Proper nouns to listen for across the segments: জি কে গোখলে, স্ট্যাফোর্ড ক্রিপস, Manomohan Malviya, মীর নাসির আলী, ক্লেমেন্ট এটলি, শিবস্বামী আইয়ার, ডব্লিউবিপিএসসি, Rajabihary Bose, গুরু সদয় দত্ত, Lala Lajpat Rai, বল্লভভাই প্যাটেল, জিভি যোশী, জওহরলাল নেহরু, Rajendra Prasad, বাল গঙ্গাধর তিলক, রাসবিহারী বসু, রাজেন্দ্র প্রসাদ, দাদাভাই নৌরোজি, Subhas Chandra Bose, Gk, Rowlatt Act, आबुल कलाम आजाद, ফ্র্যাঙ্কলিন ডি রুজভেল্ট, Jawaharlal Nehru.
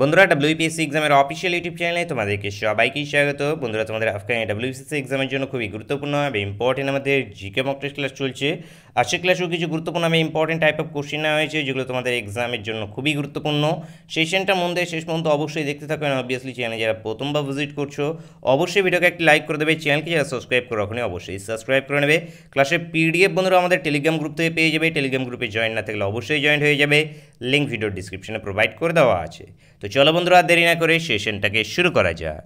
বন্ধুরা ডব্লিউবিপিএসসি এক্সামের official YouTube চ্যানেলে তোমাদেরকে সবাইকে স্বাগত। বন্ধুরা তোমাদের আজকে ডব্লিউবিপিএসসি এক্সামের জন্য খুবই গুরুত্বপূর্ণ এবং ইম্পর্টেন্ট আমাদের জিকে মক টেস্ট ক্লাস চলছে। আজকের ক্লাসেও কিছু গুরুত্বপূর্ণ এবং ইম্পর্টেন্ট টাইপ অফ কোশ্চেন নেওয়া হয়েছে যেগুলো তোমাদের এক্সামের জন্য খুবই গুরুত্বপূর্ণ। সেশনটা মন দিয়ে শেষ পর্যন্ত অবশ্যই দেখতে থাকবেন। অবভিয়াসলি চ্যানেলে যারা প্রথমবার ভিজিট করছো অবশ্যই ভিডিওকে একটা লাইক করে দেবে, চ্যানেলকে যারা সাবস্ক্রাইব করো ওখানে অবশ্যই সাবস্ক্রাইব করে নেবে। ক্লাসের পিডিএফ বন্ধুরা আমাদের টেলিগ্রাম গ্রুপ থেকে পেয়ে যাবে, টেলিগ্রাম গ্রুপে জয়েন না থাকলে অবশ্যই জয়েন হয়ে যাবে, লিঙ্ক ভিডিও ডিসক্রিপশনে প্রোভাইড করে দেওয়া আছে। तो चलो बंधुरा देरी ना करे सेशनटाके शुरू करा जाक।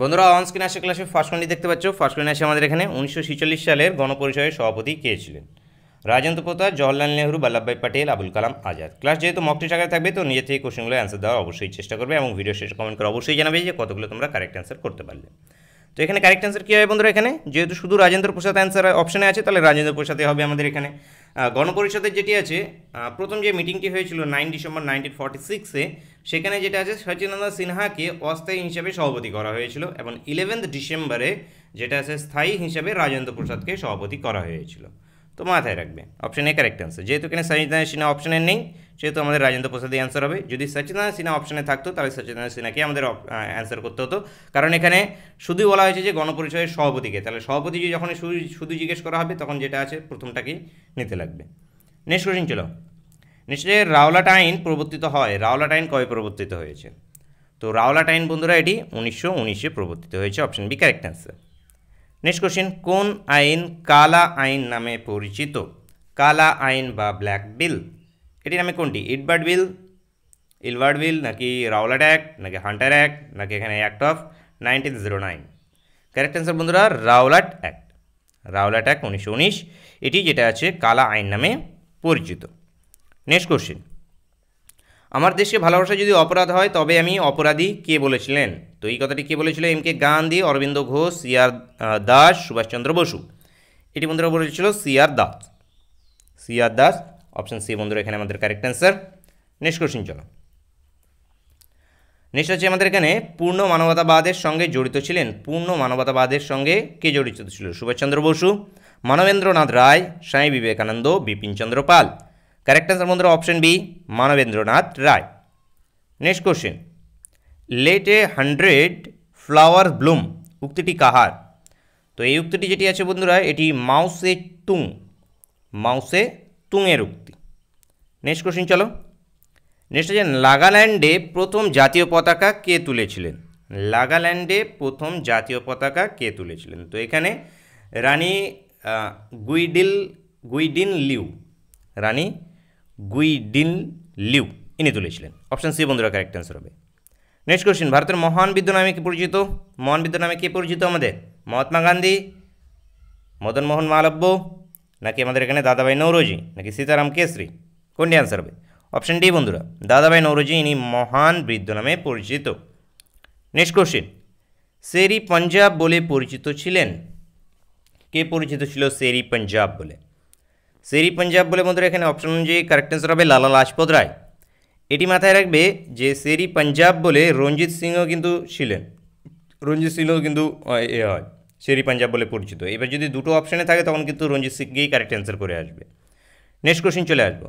बंधुरा ऑन स्क्रीन आसे क्लासे फार्स्ट वन देखते पाच्छो। फार्स्ट वन आसे आमादेर एखाने 1946 सालेर गणपरिषदेर सभापति के छिलेन? राजेंद्र प्रसाद, जवाहरलाल नेहरू, वल्लभभाई पटेल, आबुल कलाम आजाद। क्लास जेहेतु मक टेस्ट आकारे थाकबे तो निजे थेके कोश्चेनगुलो आंसर देवार अवश्यई चेष्टा करबे एबं भिडियो शेषे कमेंट करे अवश्यई जानाबे जे कतगुलो तोमरा कारेक्ट आंसर करते पारले। तो एखाने कारेक्ट आंसर कि हबे बंधुरा एखाने जेहेतु शुधु राजेंद्र प्रसाद आंसर अपशने आछे ताहले राजेंद्र प्रसादई हबे आमादेर एखाने। गणपरिषदे जेटी आछे प्रथम जो मीटिंगटी हयेछिल 9 डिसेम्बर 1946 ए सेखाने जेटा आछे सच्चिदानंदा सिन्हा के अस्थायी हिसाब से सभापति करा हयेछिल एबं 11 डिसेम्बर जेटा आछे स्थायी हिसाब से राजेंद्र प्रसाद के सभापति करा हयेछिल। तो माथाय राखबेन अपशन ए करेक्ट आंसर जेहेतु एखाने सच्चिदानंदा सिन्हा अपशने नेई सेहेतु आमादेर राजेंद्र प्रसाद आंसर होबे। यदि सच्चिदानंदा सिन्हा अपशने थाकतो ताहले सच्चिदानंदा सिन्हाके आमादेर आंसर करते हतो कारण एखाने शुधु बला हयेछे जे गणपरिषदेर सभापतिके ताहले सभापति जखन शुधु जिज्ञेस करा होबे तखन जेटा आछे प्रथमटाके निते लागबे। नेक्स्ट क्वेश्चन चलो। नेक्स्ट जे रावलाट आईन प्रवर्तित हय रावलाट आईन कब प्रवर्तित हयेछे? तो रावलाट आईन बंधुरा एटी 1919 प्रवर्तित हयेछे। Option B correct answer. Next question कोन आईन काला आईन नामे परिचित? काला आईन बा ब्लैक बिल एटी नामे कोनटी इडबार्ड बिल, इलबार्ड बिल नाकि रावलाट एक्ट नाकि हांटार एक्ट नाकि एखाने एक्ट अफ 1909? करेक्ट आंसर बंधुरा रावलाट एक्ट। रावलाट एक्ट 1919 एटी जेटा आछे काला आईन नामे परिचित। नेक्स्ट क्वेश्चन आमार देशे भालोबासा यदि अपराध हय तबे आमी अपराधी के बोलेछिलेन? तो ये कथाटी के बोलेछिलो M K Gandhi, Arvind Ghosh, CR Das, Subhash Chandra Basu. एटी बंधुरा बोलेछिलो सीआर दास। अपशन सी बंधुरा एखाने आमादेर करेक्ट आंसर। नेक्स्ट क्वेश्चन चलो। नेक्स्ट आछे आमादेर एखाने पूर्ण मानवतावादेर संगे जड़ित छिलेन? पूर्ण मानवतावादेर संगे के जड़ित छिलो? सुभाष चंद्र बसु, मानवेंद्र नाथ राय, स्वामी विवेकानंद, विपिन चंद्र पाल। करेक्ट आंसर बंधुरा option B Manabendra Nath Roy. Next question let a 100 flower bloom उक्तिटी काहार? तो ये उक्तिटी जेटी आछे बंधुरा एटी माओ त्से तुंगेर उक्ति। नेक्स्ट क्वेश्चन चलो। नेक्स्ट आछे नागालैंडे प्रथम जातीय पताका के तुलेछिलेन? नागालैंडे प्रथम जातीय पताका के तुलेछिलेन? तो एखाने रानी गुइडिन लिउ इनी तुलेछिलेन। अपशन सी बंधुरा करेक्ट आंसर होबे। नेक्स्ट क्वेश्चन भारतेर महान विद्या नामे कि परिचित? महान विद्या नामे कि परिचित आमादेर? महात्मा गांधी, मदन मोहन मालव्य नाकि आमादेर एखाने दादाभाई नौरोजी नाकि सीताराम केसरी? कोनटी आंसर होबे? अपशन डी बंधुरा दादाभाई नौरोजी इनी महान विद्या नामे परिचित। नेक्स्ट क्वेश्चन शेर-ए पंजाब बोले परिचित छिलेन? के परिचित छिलो शेर-ए पंजाब बोले? शेर-ए पंजाब बोले बंधुरा एखाने अपशन अनुयायी करेक्ट आंसर होबे लाला लाजपत राय। एटी माथाय राखबे जे शेर-ए पंजाब बोले रंजित सिंह किन्तु छिलेन, रंजित सिंह किन्तु शेर-ए पंजाब बोले परिचित। एबार यदि दुटो अपशने थाके तखन किन्तु रंजित सिंहकेई करेक्ट आंसर करे आसबे। नेक्स्ट क्वेश्चन चले आसबो।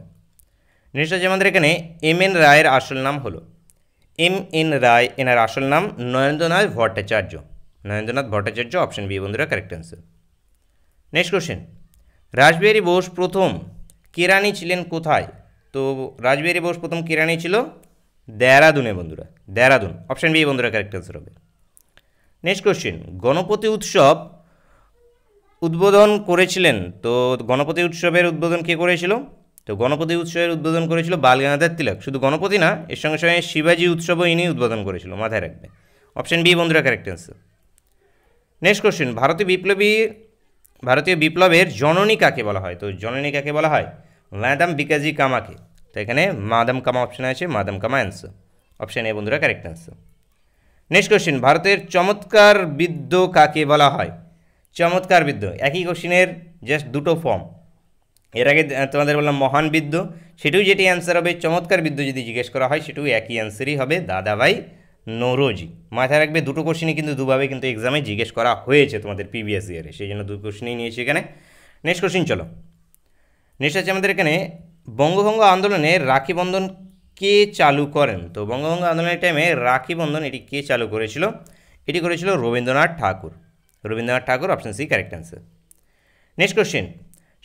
नेक्स्ट आछे आमादेर एखाने एम एन रायर आसल नाम हलो? एम एन राय एनार आसल नाम नरेंद्रनाथ भट्टाचार्य। नरेंद्रनाथ भट्टाचार्य अपशन बी बंधुरा correct answer. Next question Rashbehari Bose प्रथम केरानी छिलेन कोथाय? तो राजबिहारी बोस प्रथम केरानी छिलो देहरादूने बंधुरा, देहरादून। अपशन बी बंधुरा करेक्ट आंसर होबे। नेक्स्ट क्वेश्चन गणपति उत्सव उद्बोधन करेछिलेन? तो गणपति उत्सवेर उद्बोधन के करेछिलो? तो गणपति उत्सवेर उद्बोधन करेछिलो बाल गंगाधर तिलक। शुधु गणपति ना एर संगे संगे शिवाजी उत्सव इनी उद्बोधन करेछिलो, माथाय राखबे। अपशन बी बंधुरा करेक्ट आंसर। नेक्स्ट क्वेश्चन भारतीय विप्लबेर जननी काके बला हय? तो जननी काके बला हय? मैडम बिकाजी कामा के। तो ये मादाम कामा अपशन आछे, madame Cama answer. Option A बंधुरा करेक्ट आंसर। नेक्स्ट क्वेश्चन भारतेर चमत्कार विद्या काके बला हय? चमत्कार विद्या एक ही क्वेश्चनेर जस्ट दुटो फर्म। एर आगे तोमादेर बोललाम महान विद्या सेटाई जेटी आंसर होबे। चमत्कार विद्या यदि जिज्ञेस करा हय सेटाई एकई आंसरई होबे दादाभाई नौरोजी। माथाय राखबे दुटो क्वेश्चनई किन्तु दुभाबे किन्तु एग्जामे जिज्ञेस करा हयेछे तोमादेर प्रिवियास इयारे, सेइजोन्य दुई क्वेश्चनई नियेछि एखाने। नेक्स्ट क्वेश्चन चलो। नेक्स्ट आछे आमादेर एखाने बंगभंग आंदोलने राखी बंधन কে চালু করেন? তো বঙ্গবন্ধু আন্দোলনের টাইমে রাখি বন্ধন এটি কে চালু করেছিল? এটি করেছিল Rabindranath Thakur. Rabindranath Thakur, option C correct answer. Next question,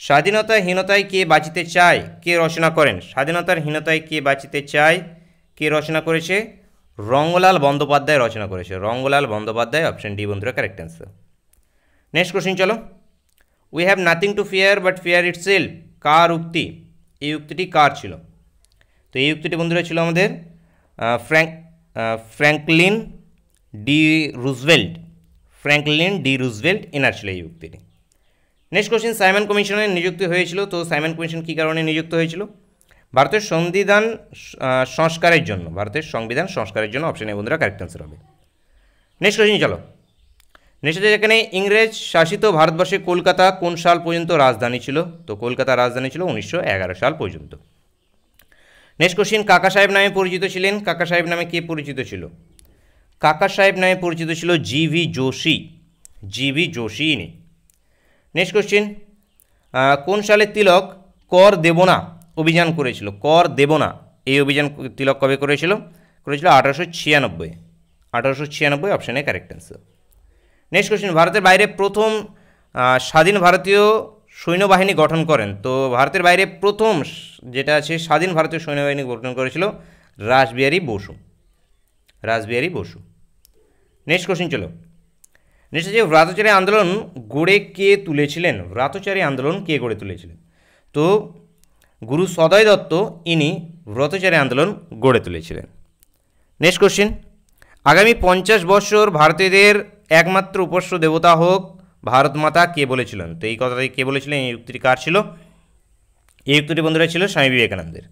স্বাধীনতাহীনতায় কে বাঁচিতে চায় কে রচনা করেন? স্বাধীনতাহীনতায় কে বাঁচিতে চায় কে রচনা করেছে? রঙ্গলাল বন্দ্যোপাধ্যায় রচনা করেছে। রঙ্গলাল বন্দ্যোপাধ্যায়, অপশন ডি বন্ধুরা কারেক্ট অ্যান্সার। নেক্সট কোশ্চেন চলো, we have nothing to fear but fear itself, কার উক্তি? এই উক্তিটি কার ছিল? তো এই উক্তিটি বন্ধুরা ছিল আমাদের ফ্র্যাঙ্কলিন ডি রুজভেল্ট। ফ্র্যাঙ্কলিন ডি রুজভেল্ট এনার ছিল এই উক্তিটি। নেক্সট কোশ্চেন, সাইমন কমিশনে নিযুক্ত হয়েছিল। তো সাইমন কমিশন কী কারণে নিযুক্ত হয়েছিল? ভারতের সংবিধান সংস্কারের জন্য। ভারতের সংবিধান সংস্কারের জন্য, অপশন এ বন্ধুরা কারেক্ট অ্যান্সার হবে। নেক্সট কোশ্চেন চলো, নেক্সট এখানে ইংরেজ শাসিত ভারতবর্ষে কলকাতা কোন সাল পর্যন্ত রাজধানী ছিল? তো কলকাতা রাজধানী ছিল 1911 সাল পর্যন্ত। নেক্সট কোশ্চেন, কাকা সাহেব নামে পরিচিত ছিলেন। কাকা সাহেব নামে কে পরিচিত ছিল? কাকা সাহেব নামে পরিচিত ছিল জিভি যোশী। জিভি যোশী ইনি। নেক্সট কোশ্চেন, কোন সালে তিলক কর দেব না অভিযান করেছিল? কর দেব না এই অভিযান তিলক কবে করেছিল? করেছিল 1896। 1896, অপশানে কারেক্ট অ্যান্সার। নেক্সট কোশ্চেন, ভারতের বাইরে প্রথম স্বাধীন ভারতীয় সৈন্যবাহিনী গঠন করেন। তো ভারতের বাইরে প্রথম যেটা আছে স্বাধীন ভারতীয় সৈন্যবাহিনী গঠন করেছিল রাসবিহারী বসু। রাসবিহারী বসু। নেক্সট কোশ্চেন চলো, নেক্সট যে ব্রাতচারী আন্দোলন গড়ে কে তুলেছিলেন? ব্রাতচারী আন্দোলন কে গড়ে তুলেছিলেন? তো গুরু সদয় দত্ত ইনি ব্রাতচারী আন্দোলন গড়ে তুলেছিলেন। নেক্সট কোশ্চেন, আগামী 50 বছর ভারতীয়দের একমাত্র উপাস্য দেবতা হোক ভারত মাতা কে বলেছিলেন? তো এই কথাটি কে বলেছিলেন? এই উক্তিটি কার ছিল? এই উক্তিটি বন্ধুরা ছিল স্বামী বিবেকানন্দের।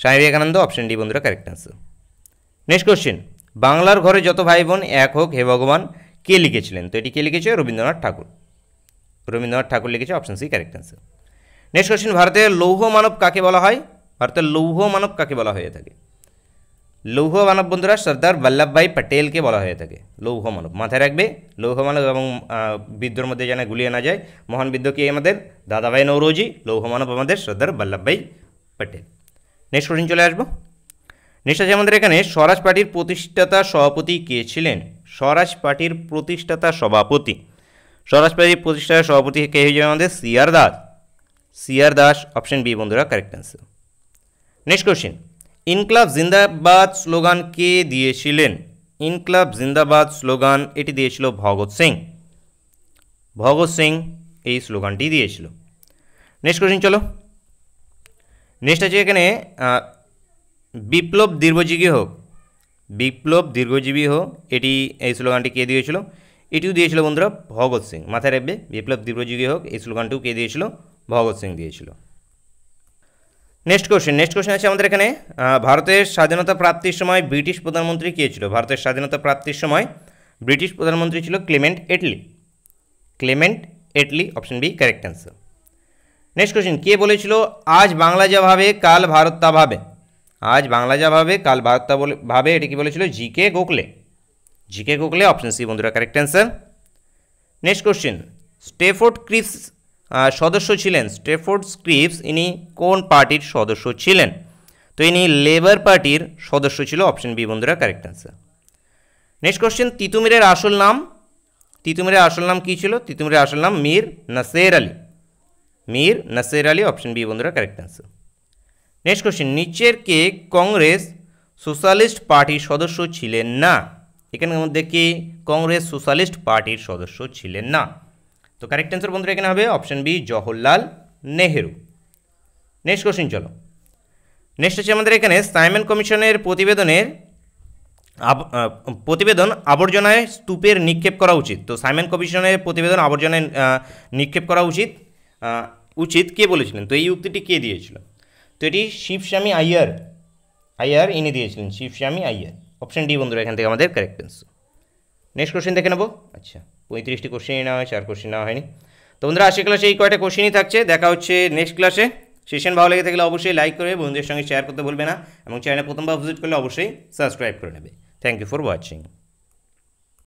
স্বামী বিবেকানন্দ, অপশন ডি বন্ধুরা কারেক্ট আনসার। নেক্সট কোশ্চেন, বাংলার ঘরে যত ভাই বোন এক হোক হে ভগবান কে লিখেছিলেন? তো এটি কে লিখেছে? রবীন্দ্রনাথ ঠাকুর। রবীন্দ্রনাথ ঠাকুর লিখেছে, option C correct answer. Next question, ভারতের লৌহ মানব কাকে বলা হয়? ভারতের লৌহ মানব কাকে বলা হয়ে থাকে? লৌহ মানব বন্ধুরা সর্দার বল্লভভাই প্যাটেলকে বলা হয়ে থাকে লৌহ মানব। মাথায় রাখবে লৌহ মানব এবং বিদ্যুর মধ্যে যেন গুলিয়ে না যায়। মহান বিদ্যুকে আমাদের দাদাভাই নৌরোজি, লৌহ মানব আমাদের সর্দার বল্লভভাই প্যাটেল। নেক্সট কোশ্চেন চলে আসবো, নেক্সট আছে আমাদের এখানে স্বরাজ পার্টির প্রতিষ্ঠাতা সভাপতি কে ছিলেন? স্বরাজ পার্টির প্রতিষ্ঠাতা সভাপতি, স্বরাজ পার্টির প্রতিষ্ঠাতা সভাপতি কে হয়ে যাবে আমাদের? CR. Das. CR. Das, option B বন্ধুরা কারেক্ট অ্যান্সার। নেক্সট কোশ্চেন, ইনকলাব জিন্দাবাদ স্লোগান কে দিয়েছিলেন? ইনকলাব জিন্দাবাদ স্লোগান এটি দিয়েছিল ভগৎ সিং। ভগৎ সিং এই স্লোগানটি দিয়েছিল। নেক্সট কোশ্চেন চলো, নেক্সট আছে এখানে বিপ্লব দীর্ঘজীবী হোক, বিপ্লব দীর্ঘজীবী হোক এটি এই স্লোগানটি কে দিয়েছিল? এটিও দিয়েছিল বন্ধুরা ভগৎ সিং। মাথায় রাখবে বিপ্লব দীর্ঘজীবী হোক এই স্লোগানটিও কে দিয়েছিল? ভগৎ সিং দিয়েছিল। নেক্সট কোশ্চেন, নেক্সট কোশ্চেন আছে আমাদের এখানে ভারতের স্বাধীনতা প্রাপ্তির সময় ব্রিটিশ প্রধানমন্ত্রী কে ছিল? ভারতের স্বাধীনতা প্রাপ্তির সময় ব্রিটিশ প্রধানমন্ত্রী ছিল ক্লেমেন্ট এটলি। ক্লেমেন্ট এটলি, option B correct answer. Next question, কে বলেছিল আজ বাংলা যা ভাবে কাল ভারত তা ভাবে? আজ বাংলা যা ভাবে কাল ভারত তা ভাবে এটি কি বলেছিল? জি কে গোখলে। জি কে গোখলে, option C বন্ধুরা correct answer. Next question, স্ট্যাফোর্ড ক্রিপস সদস্য ছিলেন। স্ট্যাফোর্ড ক্রিপস ইনি কোন পার্টির সদস্য ছিলেন? তো ইনি লেবার পার্টির সদস্য ছিল, অপশন বি বন্ধুরা কারেক্ট অ্যান্সার। নেক্সট কোশ্চেন, তিতুমিরের আসল নাম, তিতুমিরের আসল নাম কী ছিল? তিতুমিরের আসল নাম মীর নাসির আলী। মীর নাসির আলী, অপশন বি বন্ধুরা কারেক্ট অ্যান্সার। নেক্সট কোশ্চেন, নিচের কে কংগ্রেস সোশ্যালিস্ট পার্টির সদস্য ছিলেন না? এখানের মধ্যে কে কংগ্রেস সোশ্যালিস্ট পার্টির সদস্য ছিলেন না? তো কারেক্ট অ্যান্সার বন্ধুরা এখানে হবে option B Jawaharlal Nehru. Next question চলো, নেক্সট হচ্ছে আমাদের এখানে সাইমন কমিশনের প্রতিবেদন আবর্জনায় স্তূপের নিক্ষেপ করা উচিত। তো সাইমন কমিশনের প্রতিবেদন আবর্জনায় নিক্ষেপ করা উচিত উচিত কে বলেছিলেন? তো এই উক্তিটি কে দিয়েছিল? তো এটি শিবস্বামী আইয়ার। আইয়ার ইনি দিয়েছিলেন, শিবস্বামী আইয়ার, অপশন ডি বন্ধুরা এখান থেকে আমাদের কারেক্ট অ্যান্সার। নেক্সট কোশ্চেন দেখে নেবো। আচ্ছা 35টি কোশ্চেনই নেওয়া হয়, 4 কোশ্চেন নেওয়া হয়নি। তো বন্ধুরা আজকে ক্লাসে এই কয়টা কোশ্চেনই থাকছে। দেখা হচ্ছে নেক্সট ক্লাসে। সেশন ভালো লেগে থাকলে অবশ্যই লাইক করে বন্ধুদের সঙ্গে শেয়ার করতে ভুলবে না এবং চ্যানেলে প্রথমবার ভিজিট করলে অবশ্যই সাবস্ক্রাইব করে নেবে। Thank you for watching.